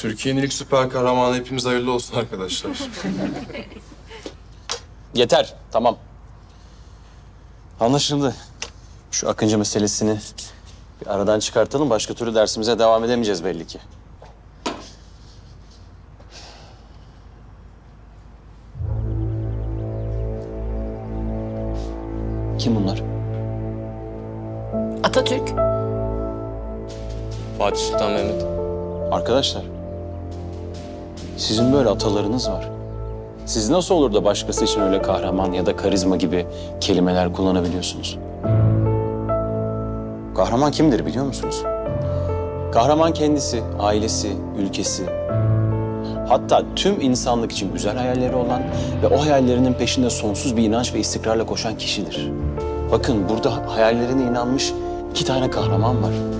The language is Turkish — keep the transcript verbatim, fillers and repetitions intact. Türkiye'nin ilk süper kahramanı hepimiz hayırlı olsun arkadaşlar. Yeter, tamam. Anlaşıldı. Şu Akıncı meselesini bir aradan çıkartalım. Başka türlü dersimize devam edemeyeceğiz belli ki. Kim bunlar? Atatürk. Fatih Sultan Mehmet. Arkadaşlar, sizin böyle atalarınız var. Siz nasıl olur da başkası için öyle kahraman ya da karizma gibi kelimeler kullanabiliyorsunuz? Kahraman kimdir biliyor musunuz? Kahraman kendisi, ailesi, ülkesi, hatta tüm insanlık için güzel hayalleri olan ve o hayallerinin peşinde sonsuz bir inanç ve istikrarla koşan kişidir. Bakın burada hayallerine inanmış iki tane kahraman var.